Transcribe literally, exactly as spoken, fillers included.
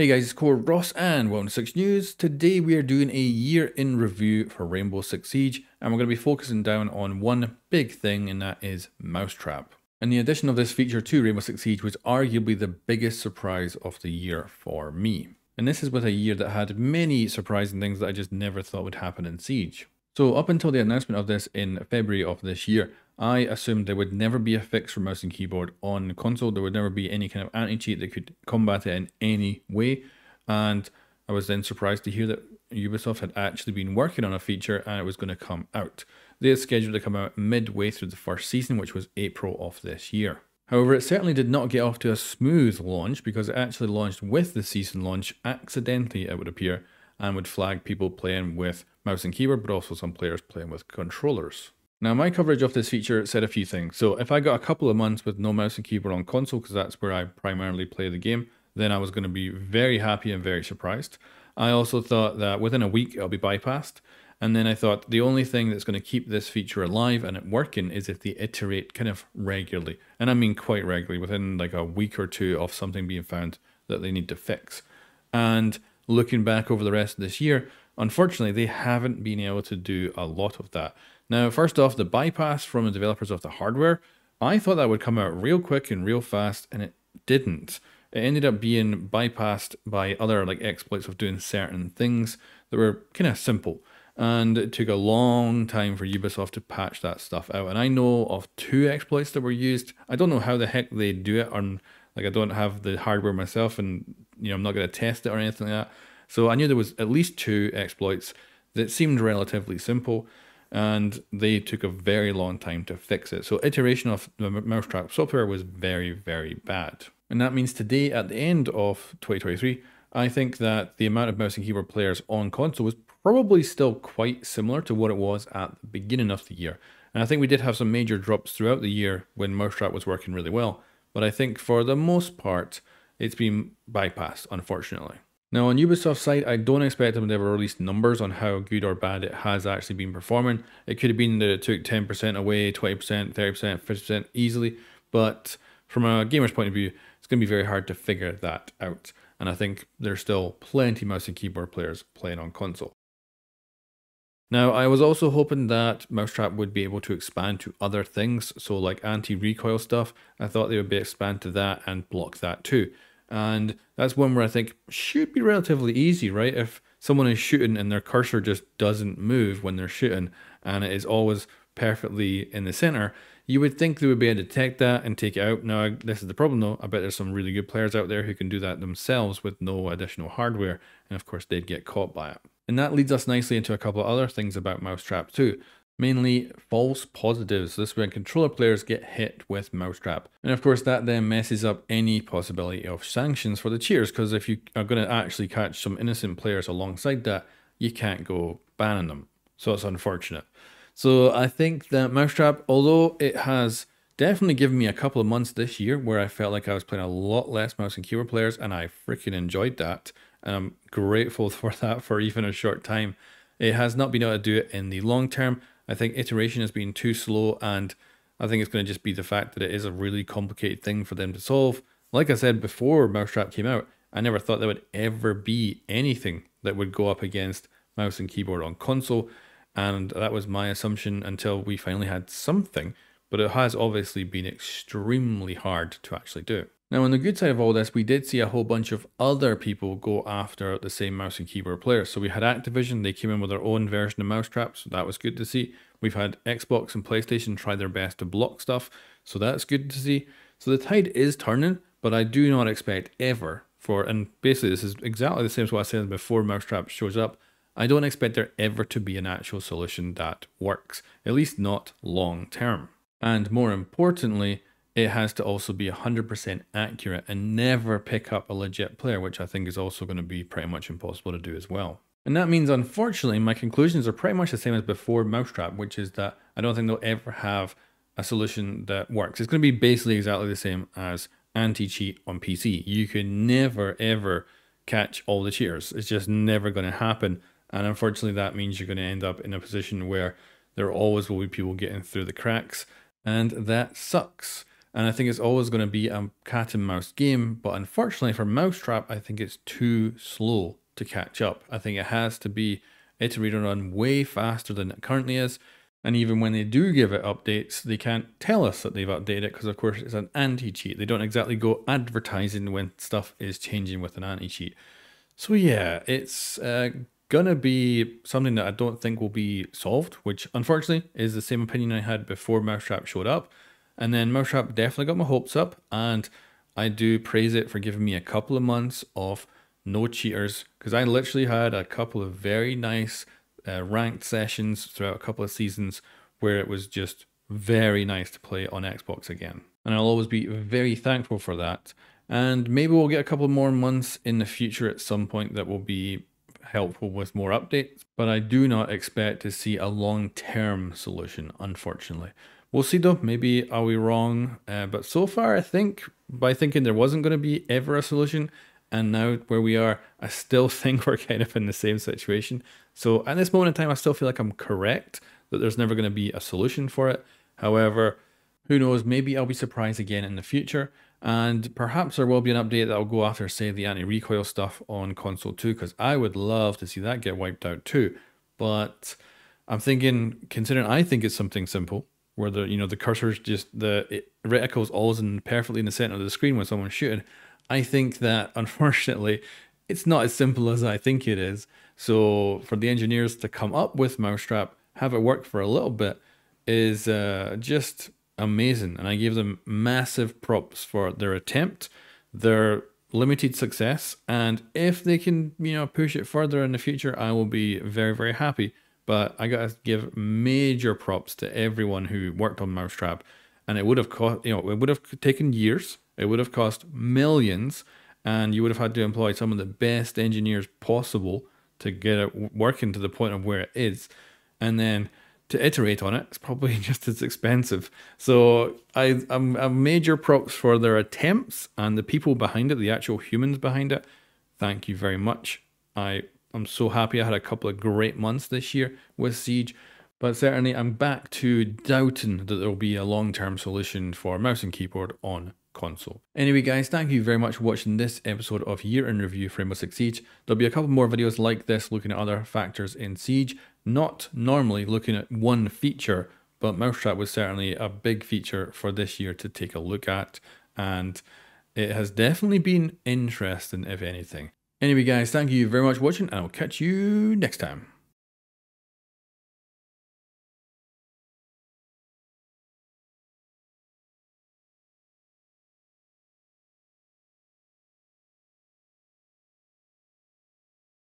Hey guys, it's Core Ross and welcome to Six News. Today we are doing a year in review for Rainbow Six Siege, and we're going to be focusing down on one big thing, and that is Mousetrap. And the addition of this feature to Rainbow Six Siege was arguably the biggest surprise of the year for me. And this is with a year that had many surprising things that I just never thought would happen in Siege. So up until the announcement of this in February of this year, I assumed there would never be a fix for mouse and keyboard on console. There would never be any kind of anti-cheat that could combat it in any way. And I was then surprised to hear that Ubisoft had actually been working on a feature and it was going to come out. They had scheduled to come out midway through the first season, which was April of this year. However, it certainly did not get off to a smooth launch because it actually launched with the season launch accidentally, it would appear, and would flag people playing with mouse and keyboard, but also some players playing with controllers. Now, my coverage of this feature said a few things. So if I got a couple of months with no mouse and keyboard on console, because that's where I primarily play the game, then I was going to be very happy and very surprised. I also thought that within a week it'll be bypassed. And then I thought the only thing that's going to keep this feature alive and it working is if they iterate kind of regularly. And I mean quite regularly, within like a week or two of something being found that they need to fix. And looking back over the rest of this year, unfortunately, they haven't been able to do a lot of that. Now, first off, the bypass from the developers of the hardware, I thought that would come out real quick and real fast, and it didn't. It ended up being bypassed by other like exploits of doing certain things that were kind of simple. And it took a long time for Ubisoft to patch that stuff out. And I know of two exploits that were used. I don't know how the heck they do it, or like I don't have the hardware myself, and you know I'm not going to test it or anything like that. So I knew there was at least two exploits that seemed relatively simple, and they took a very long time to fix it. So iteration of the Mousetrap software was very, very bad. And that means today, at the end of twenty twenty-three, I think that the amount of mouse and keyboard players on console was probably still quite similar to what it was at the beginning of the year. And I think we did have some major drops throughout the year when Mousetrap was working really well. But I think for the most part, it's been bypassed, unfortunately. Now, on Ubisoft's side, I don't expect them to ever release numbers on how good or bad it has actually been performing. It could have been that it took ten percent away, twenty percent, thirty percent, fifty percent easily, but from a gamer's point of view, it's going to be very hard to figure that out. And I think there's still plenty of mouse and keyboard players playing on console. Now, I was also hoping that Mousetrap would be able to expand to other things. So like anti-recoil stuff, I thought they would be expand to that and block that too. And that's one where I think should be relatively easy, right? If someone is shooting and their cursor just doesn't move when they're shooting and it is always perfectly in the center, you would think they would be able to detect that and take it out. Now, this is the problem though. I bet there's some really good players out there who can do that themselves with no additional hardware. And of course they'd get caught by it. And that leads us nicely into a couple of other things about Mousetrap too. Mainly false positives. This is when controller players get hit with Mousetrap. And of course that then messes up any possibility of sanctions for the cheaters, because if you are going to actually catch some innocent players alongside that, you can't go banning them. So it's unfortunate. So I think that Mousetrap, although it has definitely given me a couple of months this year where I felt like I was playing a lot less mouse and keyboard players, and I freaking enjoyed that. And I'm grateful for that for even a short time. It has not been able to do it in the long term. I think iteration has been too slow, and I think it's going to just be the fact that it is a really complicated thing for them to solve. Like I said before Mousetrap came out, I never thought there would ever be anything that would go up against mouse and keyboard on console. And that was my assumption until we finally had something, but it has obviously been extremely hard to actually do. Now, on the good side of all this, we did see a whole bunch of other people go after the same mouse and keyboard players. So we had Activision, they came in with their own version of Mousetrap, so that was good to see. We've had Xbox and PlayStation try their best to block stuff, so that's good to see. So the tide is turning, but I do not expect ever for, and basically this is exactly the same as what I said before Mousetrap shows up, I don't expect there ever to be an actual solution that works, at least not long term. And more importantly, it has to also be one hundred percent accurate and never pick up a legit player, which I think is also going to be pretty much impossible to do as well. And that means, unfortunately, my conclusions are pretty much the same as before Mousetrap, which is that I don't think they'll ever have a solution that works. It's going to be basically exactly the same as anti-cheat on P C. You can never, ever catch all the cheaters. It's just never going to happen. And unfortunately, that means you're going to end up in a position where there always will be people getting through the cracks. And that sucks. And I think it's always going to be a cat and mouse game. But unfortunately for Mousetrap, I think it's too slow to catch up. I think it has to be iterated on way faster than it currently is. And even when they do give it updates, they can't tell us that they've updated it because, of course, it's an anti-cheat. They don't exactly go advertising when stuff is changing with an anti-cheat. So yeah, it's uh, going to be something that I don't think will be solved, which unfortunately is the same opinion I had before Mousetrap showed up. And then Mousetrap definitely got my hopes up, and I do praise it for giving me a couple of months of no cheaters, because I literally had a couple of very nice uh, ranked sessions throughout a couple of seasons where it was just very nice to play on Xbox again. And I'll always be very thankful for that. And maybe we'll get a couple more months in the future at some point that will be helpful with more updates, but I do not expect to see a long-term solution, unfortunately. We'll see though, maybe are we wrong, uh, but so far I think, by thinking there wasn't going to be ever a solution, and now where we are, I still think we're kind of in the same situation. So at this moment in time, I still feel like I'm correct that there's never going to be a solution for it. However, who knows, maybe I'll be surprised again in the future, and perhaps there will be an update that will go after, say, the anti-recoil stuff on console two, because I would love to see that get wiped out too. But I'm thinking, considering I think it's something simple, where the, you know, the cursor's just, the it, reticle's always in perfectly in the center of the screen when someone's shooting. I think that, unfortunately, it's not as simple as I think it is. So for the engineers to come up with Mousetrap, have it work for a little bit, is uh, just amazing. And I give them massive props for their attempt, their limited success. And if they can, you know, push it further in the future, I will be very, very happy. But I gotta give major props to everyone who worked on Mousetrap, and it would have cost, you know, it would have taken years, it would have cost millions, and you would have had to employ some of the best engineers possible to get it working to the point of where it is, and then to iterate on it, it's probably just as expensive. So I, I'm, I'm major props for their attempts and the people behind it, the actual humans behind it. Thank you very much. I. I'm so happy I had a couple of great months this year with Siege, but certainly I'm back to doubting that there'll be a long-term solution for mouse and keyboard on console. Anyway guys, thank you very much for watching this episode of Year in Review for Rainbow Six Siege. There'll be a couple more videos like this looking at other factors in Siege, not normally looking at one feature, but Mousetrap was certainly a big feature for this year to take a look at, and it has definitely been interesting if anything. Anyway guys, thank you very much for watching, and I'll catch you next time.